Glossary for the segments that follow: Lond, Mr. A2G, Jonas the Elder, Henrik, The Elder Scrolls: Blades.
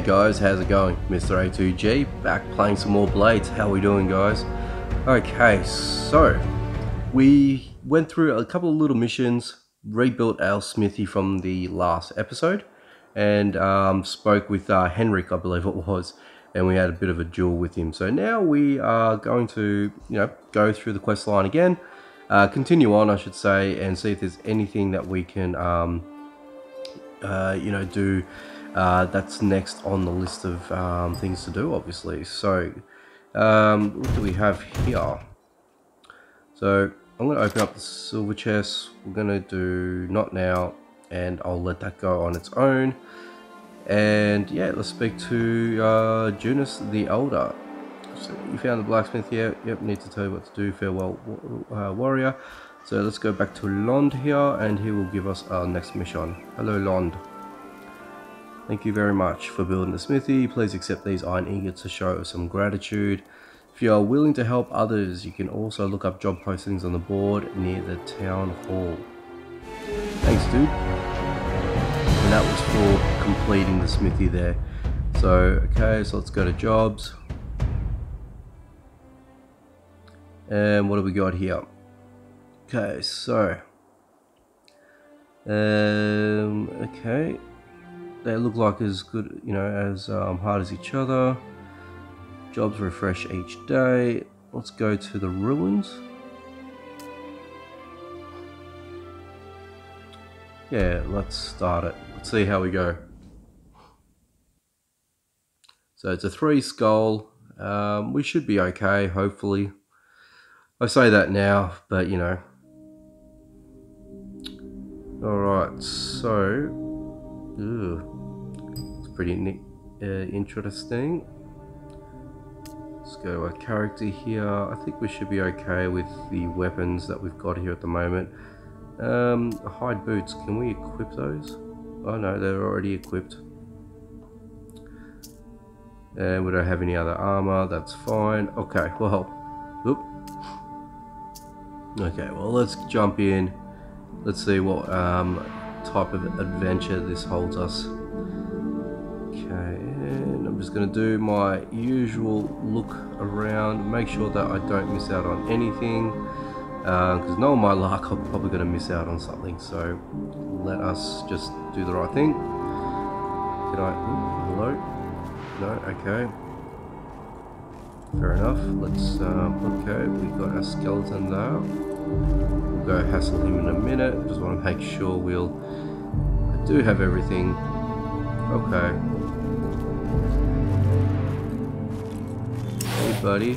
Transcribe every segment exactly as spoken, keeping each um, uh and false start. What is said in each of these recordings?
Hey guys, how's it going? Mister A two G back playing some more Blades. How are we doing, guys? Okay, so we went through a couple of little missions, rebuilt our smithy from the last episode, and um, spoke with uh, Henrik, I believe it was, and we had a bit of a duel with him. So now we are going to, you know, go through the quest line again, uh, continue on, I should say, and see if there's anything that we can, um, uh, you know, do. Uh, that's next on the list of um, things to do, obviously. So um, what do we have here? So I'm going to open up the silver chest. We're going to do not now, and I'll let that go on its own. And yeah, let's speak to uh, Jonas the Elder. So you found the blacksmith here. Yep, need to tell you what to do. Farewell, uh, warrior. So let's go back to Lond here, and he will give us our next mission. Hello, Lond. Thank you very much for building the smithy. Please accept these iron ingots to show some gratitude. If you are willing to help others, you can also look up job postings on the board near the town hall. Thanks, dude. And that was for completing the smithy there. So, okay, so let's go to jobs. And what do we got here? Okay, so. Um, okay. They look like as good, you know, as um, hard as each other. Jobs refresh each day. Let's go to the ruins. Yeah, let's start it. Let's see how we go. So it's a three skull. Um, we should be okay, hopefully. I say that now, but you know. All right, so. Ooh, it's pretty neat, uh, interesting. Let's go to our character here. I think we should be okay with the weapons that we've got here at the moment. Um, hide boots, can we equip those? Oh no, they're already equipped. And we don't have any other armor, that's fine. Okay, well, oop. Okay, well, let's jump in. Let's see what, um, type of adventure this holds us. Okay, and I'm just going to do my usual look around, make sure that I don't miss out on anything, because uh, knowing my luck, I'm probably going to miss out on something. So let us just do the right thing. Can I? Ooh, hello? No? Okay. Fair enough. Let's. Um, okay, we got our skeleton there. Go hassle him in a minute. Just want to make sure we'll I do have everything. Okay. Hey buddy.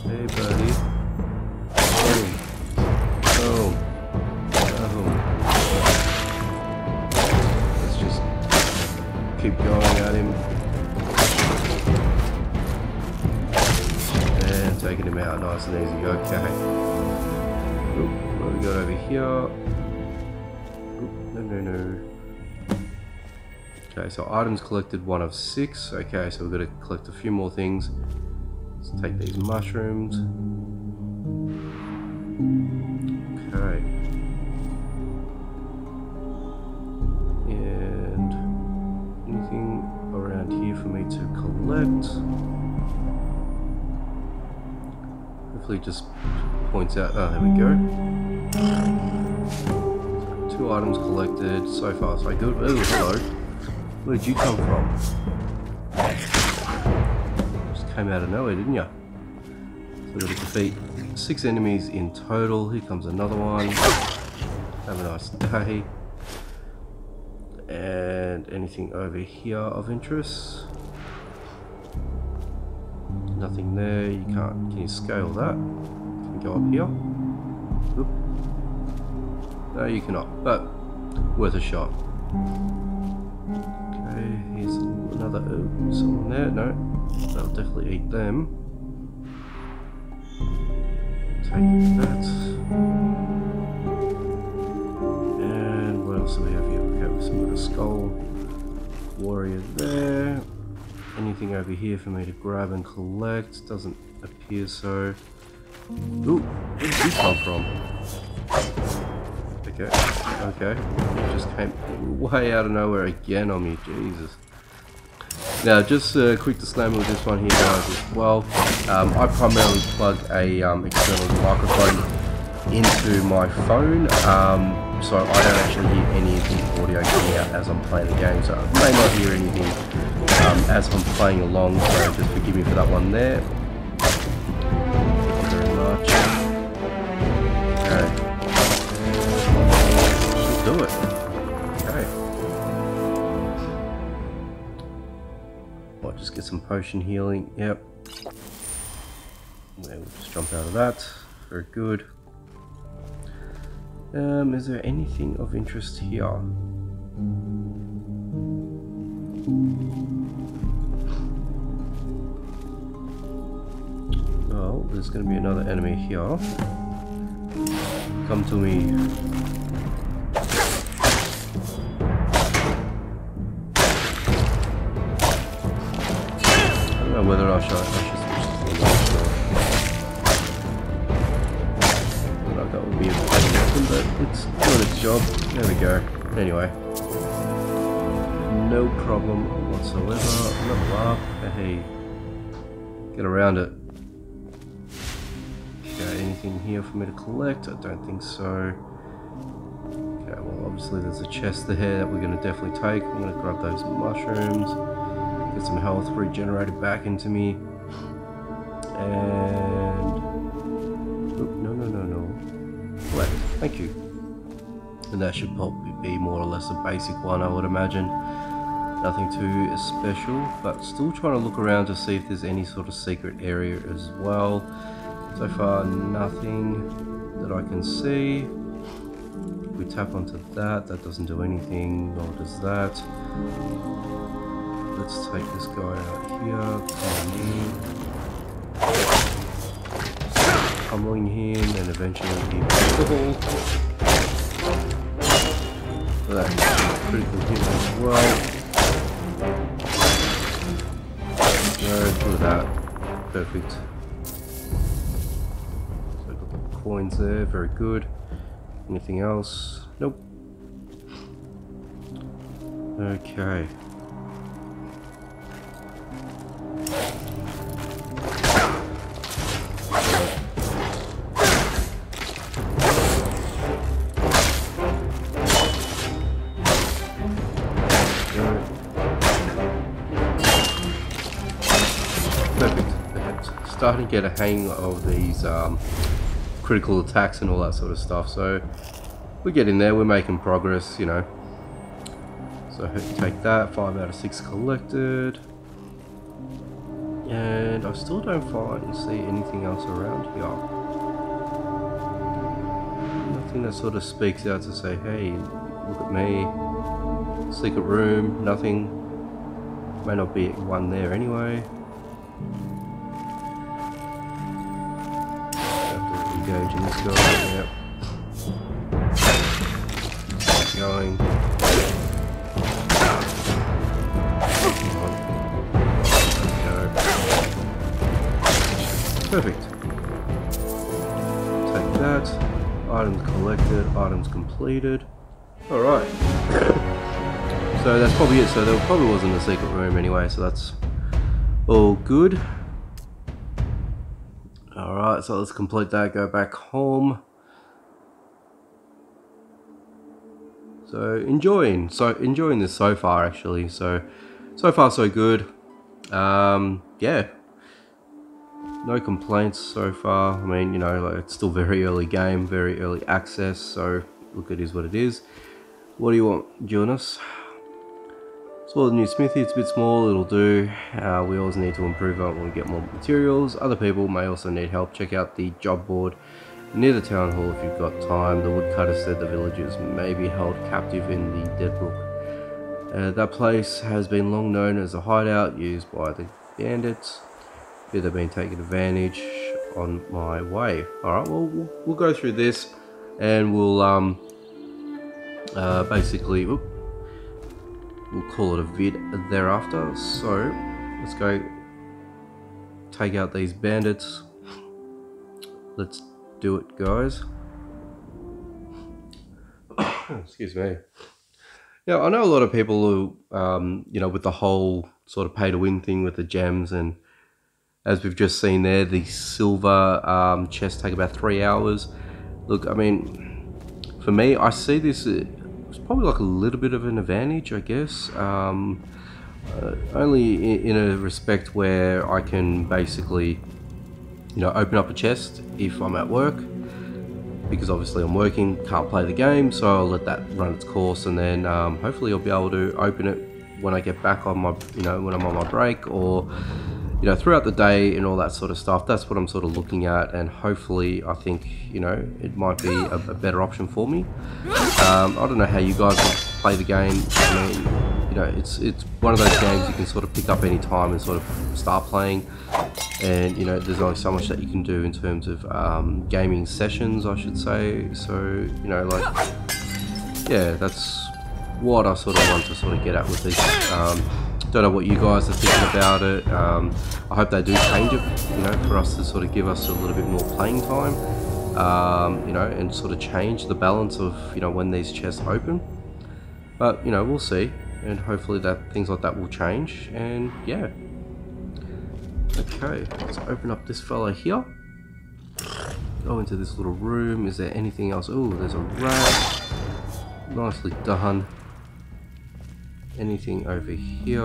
Hey buddy. Boom. Boom. Boom. Let's just keep going at him. And taking him out nice and easy. Okay. Oop, what we got over here? Oop, no, no, no. Okay, so items collected, one of six. Okay, so we've got to collect a few more things. Let's take these mushrooms. Okay. And anything around here for me to collect? Hopefully just points out, oh, there we go. Two items collected, so far so good. Oh, hello. Where did you come from? Just came out of nowhere, didn't you? So we've got to defeat six enemies in total. Here comes another one. Have a nice day. And anything over here of interest? Nothing there. You can't. Can you scale that? Can you go up here? Oop. No, you cannot. But worth a shot. Okay. Here's another. Oh, someone there. No. That'll definitely eat them. Take that. And what else do we have here? Okay, we've got a skull warrior there. Anything over here for me to grab and collect? Doesn't appear so. Ooh, where did you come from? take it. Okay. Just came way out of nowhere again on me. Jesus. Now, just a quick disclaimer with this one here, guys, as well. Um, I primarily plug a um, external microphone into my phone, um, so I don't actually hear any of the audio coming out as I'm playing the game. So I may not hear anything um, as I'm playing along, so just forgive me for that one there. Thank you very much. Okay. Should do it. Just get some potion healing, yep. We'll just jump out of that, very good. Um, is there anything of interest here? Oh, there's going to be another enemy here. Come to me. Whether I should, I should switch to that would be a bad but it's doing its job. There we go. Anyway. No problem whatsoever. Level up. Hey. Get around it. Okay, anything here for me to collect? I don't think so. Okay, well obviously there's a chest there that we're going to definitely take. I'm going to grab those mushrooms. Get some health regenerated back into me, and oop, no, no, no, no. Wait, thank you. And that should probably be more or less a basic one, I would imagine. Nothing too special, but still trying to look around to see if there's any sort of secret area as well. So far, nothing that I can see. We tap onto that. That doesn't do anything, nor does that. Let's take this guy out here, pummeling him, and eventually he will. So that's a critical hit as well. There we go, look at that. Perfect. So I've got the coins there, very good. Anything else? Nope. Okay. Starting to get a hang of these um, critical attacks and all that sort of stuff, so we're getting there, we're making progress, you know. So take that, five out of six collected, and I still don't find and see anything else around here. Nothing that sort of speaks out to say, hey, look at me, secret room, nothing. May not be one there anyway. Engaging this guy, yep. Keep going. Come on. There we go. Perfect. Take that. Items collected, items completed. Alright. So that's probably it. So there probably wasn't a secret room anyway, so that's all good. Alright, so let's complete that, go back home. So enjoying, so enjoying this so far actually, so, so far so good. Um, yeah, no complaints so far. I mean, you know, like, it's still very early game, very early access, so look, it is what it is. What do you want, Jonas? Well, the new smithy, it's a bit small, it'll do. Uh, we always need to improve on when we get more materials. Other people may also need help. Check out the job board near the town hall if you've got time. The woodcutter said the villagers may be held captive in the Dead Brook. Uh, that place has been long known as a hideout used by the bandits. Here they've been taking advantage on my way. Alright, well, well, we'll go through this and we'll um, uh, basically... Whoop, we'll call it a vid thereafter, so let's go take out these bandits. Let's do it, guys. excuse me. Yeah, I know a lot of people who, um, you know, with the whole sort of pay to win thing with the gems, and as we've just seen there, the silver um, chests take about three hours. Look, I mean, for me, I see this it's probably like a little bit of an advantage, I guess. Um, uh, only in, in a respect where I can basically, you know, open up a chest if I'm at work. Because obviously I'm working, can't play the game, so I'll let that run its course, and then um, hopefully I'll be able to open it when I get back on my, you know, when I'm on my break, or, you know, throughout the day and all that sort of stuff. That's what I'm sort of looking at, and hopefully I think, you know, it might be a, a better option for me. Um, I don't know how you guys play the game. I mean, you know, it's, it's one of those games you can sort of pick up any time and sort of start playing. And, you know, there's only so much that you can do in terms of um, gaming sessions, I should say. So, you know, like, yeah, that's what I sort of want to sort of get at with these. Um, don't know what you guys are thinking about it. Um, I hope they do change it, you know, for us to sort of give us a little bit more playing time, um, you know, and sort of change the balance of, you know, when these chests open. But, you know, we'll see. And hopefully that things like that will change. And, yeah. Okay, let's open up this fella here. Go into this little room. Is there anything else? Oh, there's a rat. Nicely done. Anything over here?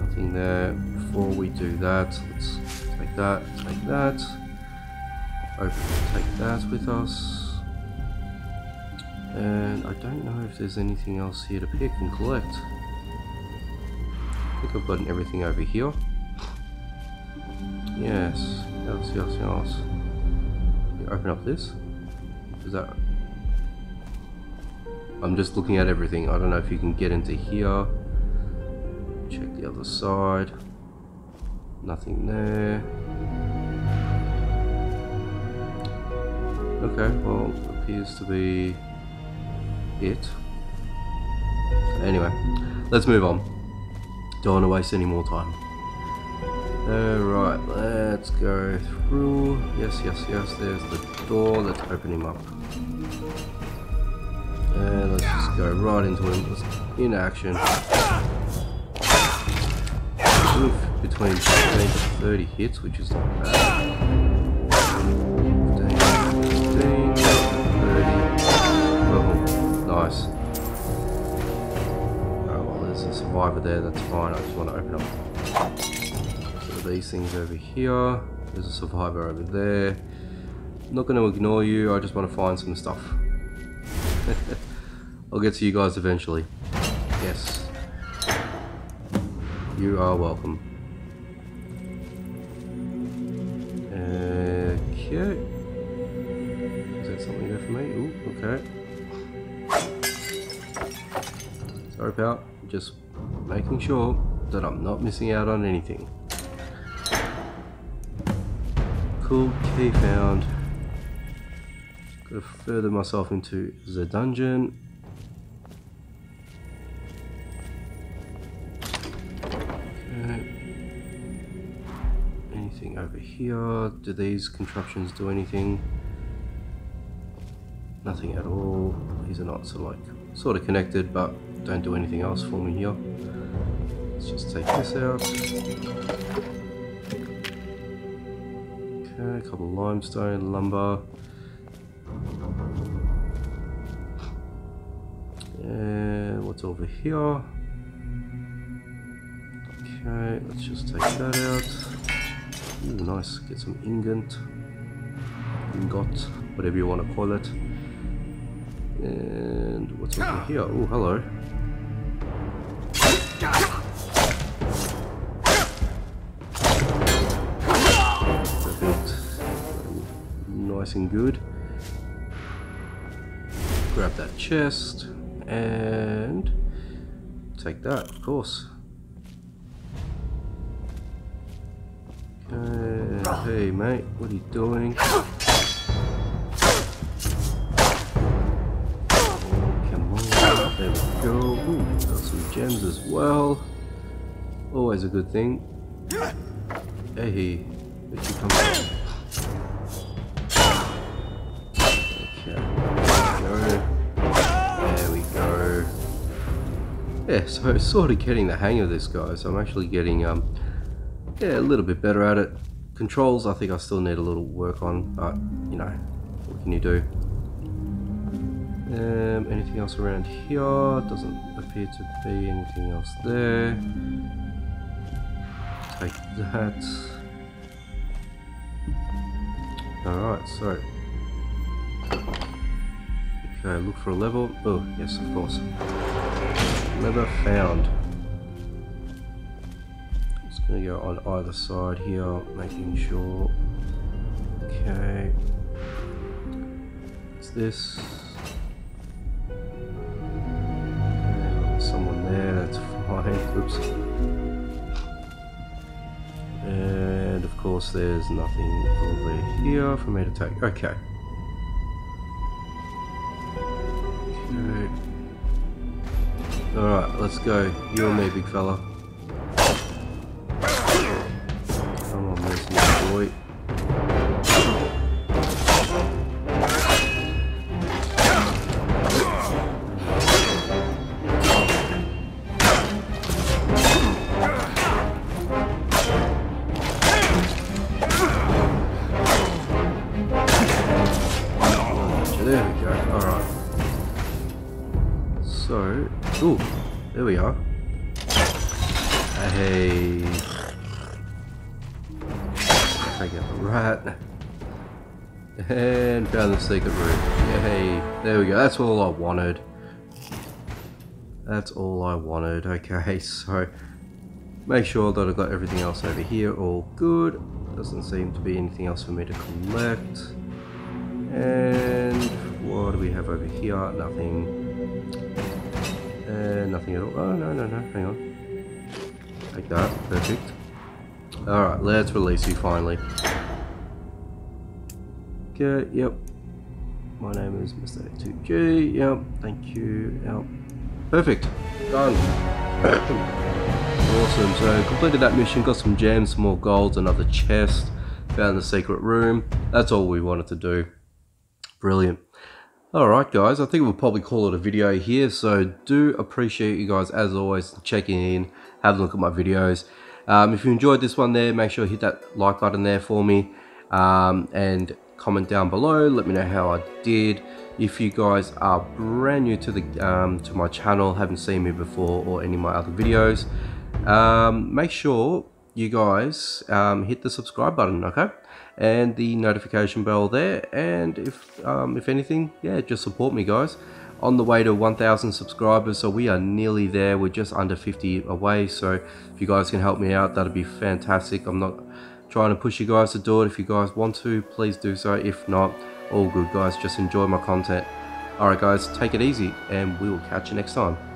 Nothing there. Before we do that, let's take that, take that. Open, take that with us. And I don't know if there's anything else here to pick and collect. I think I've gotten everything over here. Yes, yes, yes, yes. Open up this. Is that? I'm just looking at everything. I don't know if you can get into here. Check the other side. Nothing there. Okay, well, appears to be it. Anyway, let's move on. Don't want to waste any more time. Alright, let's go through. Yes, yes, yes, there's the door. Let's open him up. And let's just go right into him. Let's in action. Oof, between fifteen to thirty hits, which is not bad. fifteen, fifteen, thirty. Oh, nice. Alright, well, there's a survivor there. That's fine. I just want to open up these things over here. There's a survivor over there. I'm not going to ignore you, I just want to find some stuff. I'll get to you guys eventually. Yes. You are welcome. Okay. Is that something there for me? Ooh, okay. Sorry pal, just making sure that I'm not missing out on anything. Cool, key found. Gotta further myself into the dungeon. Okay. Anything over here? Do these contraptions do anything? Nothing at all. These are not so like sort of connected, but don't do anything else for me here. Let's just take this out. A couple of limestone, lumber, and what's over here? Okay, let's just take that out. Ooh, nice, get some ingot, ingot, whatever you want to call it. And what's over here? Oh, hello. Nice and good. Grab that chest and take that, of course. Uh, hey mate, what are you doing? Oh, come on, there we go. Ooh, got some gems as well. Always a good thing. Hey, where'd you come from? yeah, so sort of getting the hang of this, guys. I'm actually getting um, yeah, a little bit better at it. Controls, I think I still need a little work on, but you know, what can you do? Um, anything else around here? Doesn't appear to be anything else there. Take that. Alright, so. Okay, look for a level. Oh, yes, of course. Lever found. Just gonna go on either side here, making sure. Okay. What's this? Someone there, that's fine. Oops. And of course there's nothing over here for me to take. Okay. Okay. Alright, let's go. You and me, big fella. Come on, mercenary boy. Secret room. Yay. There we go. That's all I wanted. That's all I wanted. Okay, so make sure that I've got everything else over here. All good. Doesn't seem to be anything else for me to collect. And what do we have over here? Nothing. Uh, nothing at all. Oh, no, no, no. Hang on. Like that. Perfect. Alright, let's release you finally. Okay, yep. My name is Mister A two G, yep, thank you, yep. Perfect, done. Awesome, so completed that mission, got some gems, some more golds, another chest, found the secret room. That's all we wanted to do. Brilliant. Alright guys, I think we'll probably call it a video here, so do appreciate you guys as always checking in, have a look at my videos. Um, if you enjoyed this one there, make sure you hit that like button there for me, um, and comment down below, let me know how I did. If you guys are brand new to the um, to my channel, haven't seen me before or any of my other videos, um, make sure you guys um, hit the subscribe button, okay, and the notification bell there, and if um, if anything, yeah, just support me guys. On the way to one thousand subscribers, so we are nearly there, we're just under fifty away, so if you guys can help me out, that'd be fantastic. I'm not trying to push you guys to do it. If you guys want to, please do so. If not, all good guys, just enjoy my content. Alright guys, take it easy and we will catch you next time.